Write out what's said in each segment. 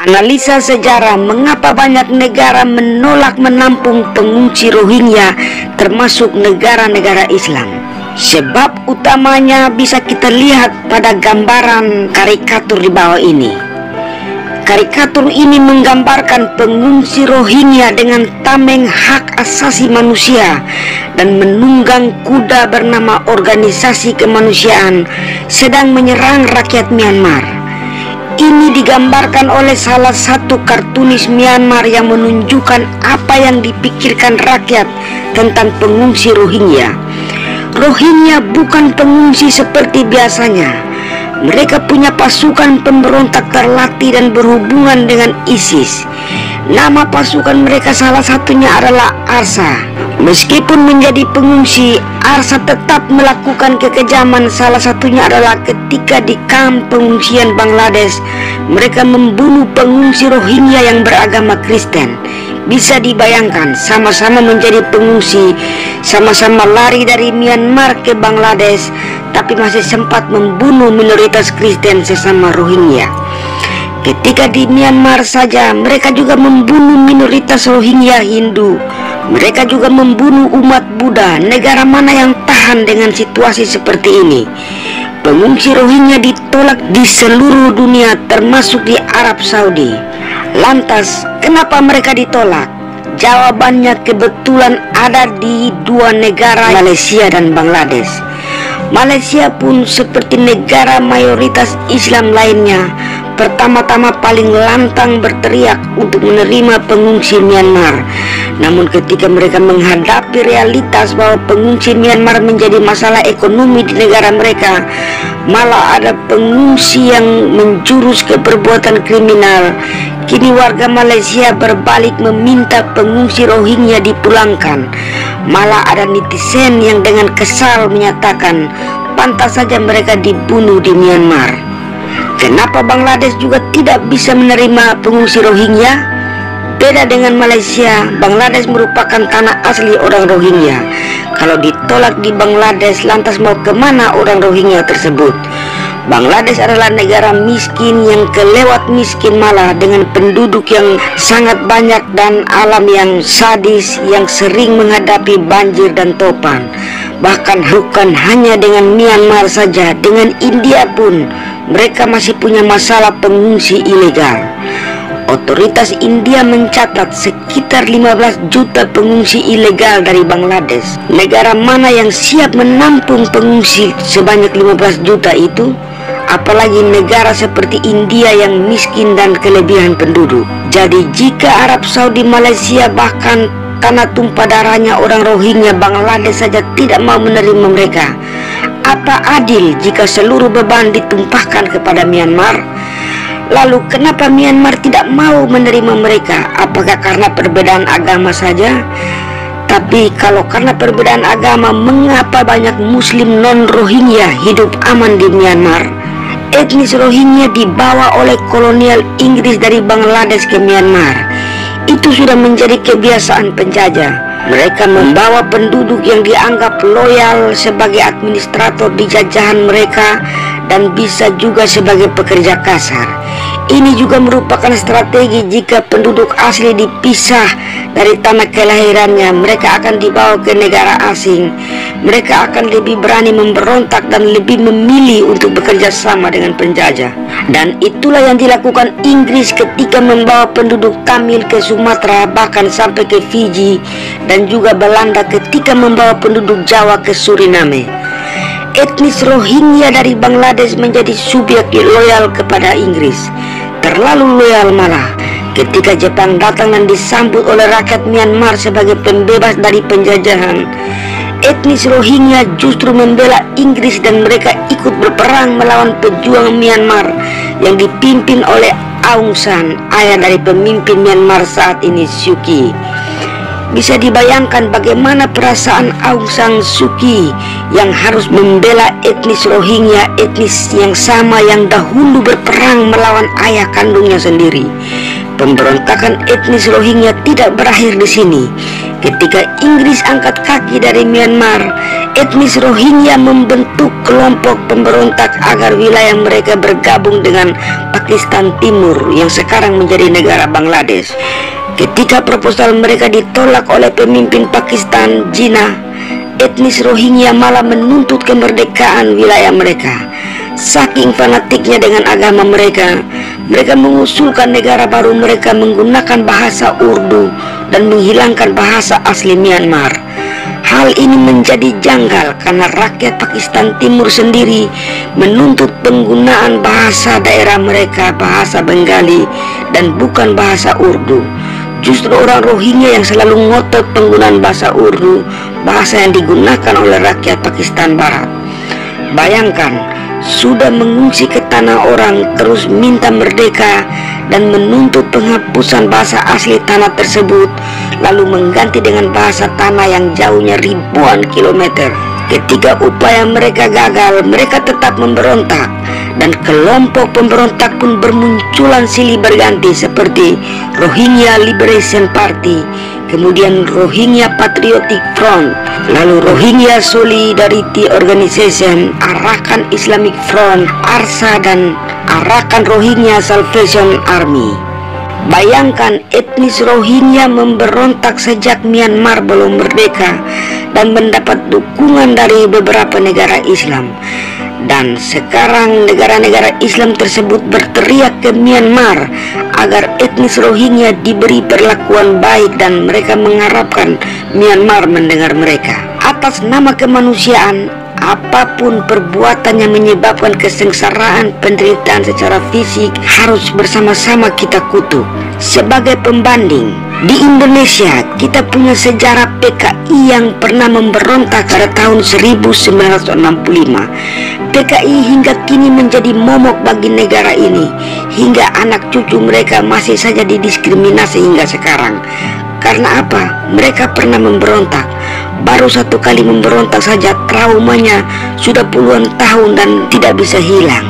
Analisa sejarah mengapa banyak negara menolak menampung pengungsi Rohingya, termasuk negara-negara Islam. Sebab utamanya bisa kita lihat pada gambaran karikatur di bawah ini. Karikatur ini menggambarkan pengungsi Rohingya dengan tameng hak asasi manusia dan menunggang kuda bernama Organisasi Kemanusiaan sedang menyerang rakyat Myanmar. Ini digambarkan oleh salah satu kartunis Myanmar yang menunjukkan apa yang dipikirkan rakyat tentang pengungsi Rohingya. Rohingya bukan pengungsi seperti biasanya. Mereka punya pasukan pemberontak terlatih dan berhubungan dengan ISIS. Nama pasukan mereka salah satunya adalah ARSA. Meskipun menjadi pengungsi, ARSA tetap melakukan kekejaman. Salah satunya adalah ketika di kamp pengungsian Bangladesh, mereka membunuh pengungsi Rohingya yang beragama Kristen. Bisa dibayangkan, sama-sama menjadi pengungsi, sama-sama lari dari Myanmar ke Bangladesh, tapi masih sempat membunuh minoritas Kristen sesama Rohingya. Ketika di Myanmar saja, mereka juga membunuh minoritas Rohingya Hindu. Mereka juga membunuh umat Buddha. Negara mana yang tahan dengan situasi seperti ini? Pengungsi Rohingya ditolak di seluruh dunia, termasuk di Arab Saudi. Lantas, kenapa mereka ditolak? Jawabannya kebetulan ada di dua negara, Malaysia dan Bangladesh. Malaysia pun seperti negara mayoritas Islam lainnya, pertama-tama paling lantang berteriak untuk menerima pengungsi Myanmar. Namun ketika mereka menghadapi realitas bahwa pengungsi Myanmar menjadi masalah ekonomi di negara mereka, malah ada pengungsi yang menjurus ke perbuatan kriminal. Kini warga Malaysia berbalik meminta pengungsi Rohingya dipulangkan. Malah ada netizen yang dengan kesal menyatakan pantas saja mereka dibunuh di Myanmar. Kenapa Bangladesh juga tidak bisa menerima pengungsi Rohingya? Beda dengan Malaysia, Bangladesh merupakan tanah asli orang Rohingya. Kalau ditolak di Bangladesh, lantas mau kemana orang Rohingya tersebut? Bangladesh adalah negara miskin yang kelewat miskin, malah dengan penduduk yang sangat banyak dan alam yang sadis yang sering menghadapi banjir dan topan. Bahkan bukan hanya dengan Myanmar saja, dengan India pun mereka masih punya masalah pengungsi ilegal. Otoritas India mencatat sekitar 15 juta pengungsi ilegal dari Bangladesh. Negara mana yang siap menampung pengungsi sebanyak 15 juta itu? Apalagi negara seperti India yang miskin dan kelebihan penduduk. Jadi jika Arab Saudi, Malaysia, bahkan tanah tumpah darahnya orang Rohingya, Bangladesh saja tidak mau menerima mereka, apa adil jika seluruh beban ditumpahkan kepada Myanmar? Lalu kenapa Myanmar tidak mau menerima mereka? Apakah karena perbedaan agama saja? Tapi kalau karena perbedaan agama, mengapa banyak Muslim non-Rohingya hidup aman di Myanmar? Etnis Rohingya dibawa oleh kolonial Inggris dari Bangladesh ke Myanmar. Itu sudah menjadi kebiasaan penjajah. Mereka membawa penduduk yang dianggap loyal sebagai administrator di jajahan mereka dan bisa juga sebagai pekerja kasar. Ini juga merupakan strategi. Jika penduduk asli dipisah dari tanah kelahirannya, mereka akan dibawa ke negara asing. Mereka akan lebih berani memberontak dan lebih memilih untuk bekerja sama dengan penjajah. Dan itulah yang dilakukan Inggris ketika membawa penduduk Tamil ke Sumatera, bahkan sampai ke Fiji, dan juga Belanda ketika membawa penduduk Jawa ke Suriname. Etnis Rohingya dari Bangladesh menjadi subyek loyal kepada Inggris, terlalu loyal malah. Ketika Jepang datang dan disambut oleh rakyat Myanmar sebagai pembebas dari penjajahan, etnis Rohingya justru membela Inggris dan mereka ikut berperang melawan pejuang Myanmar yang dipimpin oleh Aung San, ayah dari pemimpin Myanmar saat ini, Suu Kyi. Bisa dibayangkan bagaimana perasaan Aung San Suu Kyi yang harus membela etnis Rohingya, etnis yang sama yang dahulu berperang melawan ayah kandungnya sendiri. Pemberontakan etnis Rohingya tidak berakhir di sini. Ketika Inggris angkat kaki dari Myanmar, etnis Rohingya membentuk kelompok pemberontak agar wilayah mereka bergabung dengan Pakistan Timur yang sekarang menjadi negara Bangladesh. Ketika proposal mereka ditolak oleh pemimpin Pakistan, Jinnah, etnis Rohingya malah menuntut kemerdekaan wilayah mereka. Saking fanatiknya dengan agama mereka, mereka mengusulkan negara baru mereka menggunakan bahasa Urdu dan menghilangkan bahasa asli Myanmar. Hal ini menjadi janggal karena rakyat Pakistan Timur sendiri menuntut penggunaan bahasa daerah mereka, bahasa Bengali, dan bukan bahasa Urdu. Justru orang Rohingya yang selalu ngotot penggunaan bahasa Urdu, bahasa yang digunakan oleh rakyat Pakistan Barat. Bayangkan, sudah mengungsi ke tanah orang, terus minta merdeka dan menuntut penghapusan bahasa asli tanah tersebut, lalu mengganti dengan bahasa tanah yang jauhnya ribuan kilometer. Ketika upaya mereka gagal, mereka tetap memberontak, dan kelompok pemberontak pun bermunculan silih berganti seperti Rohingya Liberation Party, kemudian Rohingya Patriotic Front, lalu Rohingya Solidarity Organization, Arakan Islamic Front, ARSA, dan Arakan Rohingya Salvation Army. Bayangkan, etnis Rohingya memberontak sejak Myanmar belum merdeka dan mendapat dukungan dari beberapa negara Islam. Dan sekarang negara-negara Islam tersebut berteriak ke Myanmar agar etnis Rohingya diberi perlakuan baik, dan mereka mengharapkan Myanmar mendengar mereka. Atas nama kemanusiaan, apapun perbuatan yang menyebabkan kesengsaraan, penderitaan secara fisik harus bersama-sama kita kutuk. Sebagai pembanding, di Indonesia kita punya sejarah PKI yang pernah memberontak pada tahun 1965. PKI hingga kini menjadi momok bagi negara ini, hingga anak cucu mereka masih saja didiskriminasi hingga sekarang. Karena apa? Mereka pernah memberontak. Baru satu kali memberontak saja traumanya sudah puluhan tahun dan tidak bisa hilang.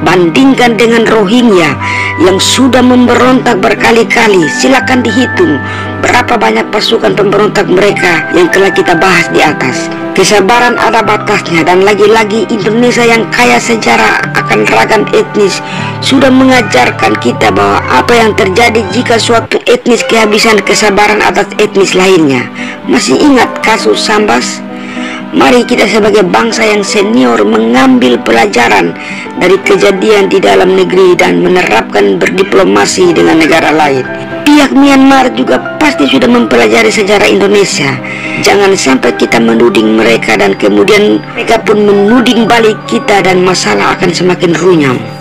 Bandingkan dengan Rohingya yang sudah memberontak berkali-kali. Silakan dihitung berapa banyak pasukan pemberontak mereka yang telah kita bahas di atas. Kesabaran ada batasnya, dan lagi-lagi Indonesia yang kaya sejarah akan ragam etnis sudah mengajarkan kita bahwa apa yang terjadi jika suatu etnis kehabisan kesabaran atas etnis lainnya. Masih ingat kasus Sambas? Mari kita sebagai bangsa yang senior mengambil pelajaran dari kejadian di dalam negeri dan menerapkan berdiplomasi dengan negara lain. Pihak Myanmar juga pasti sudah mempelajari sejarah Indonesia. Jangan sampai kita menuding mereka dan kemudian mereka pun menuding balik kita, dan masalah akan semakin runyam.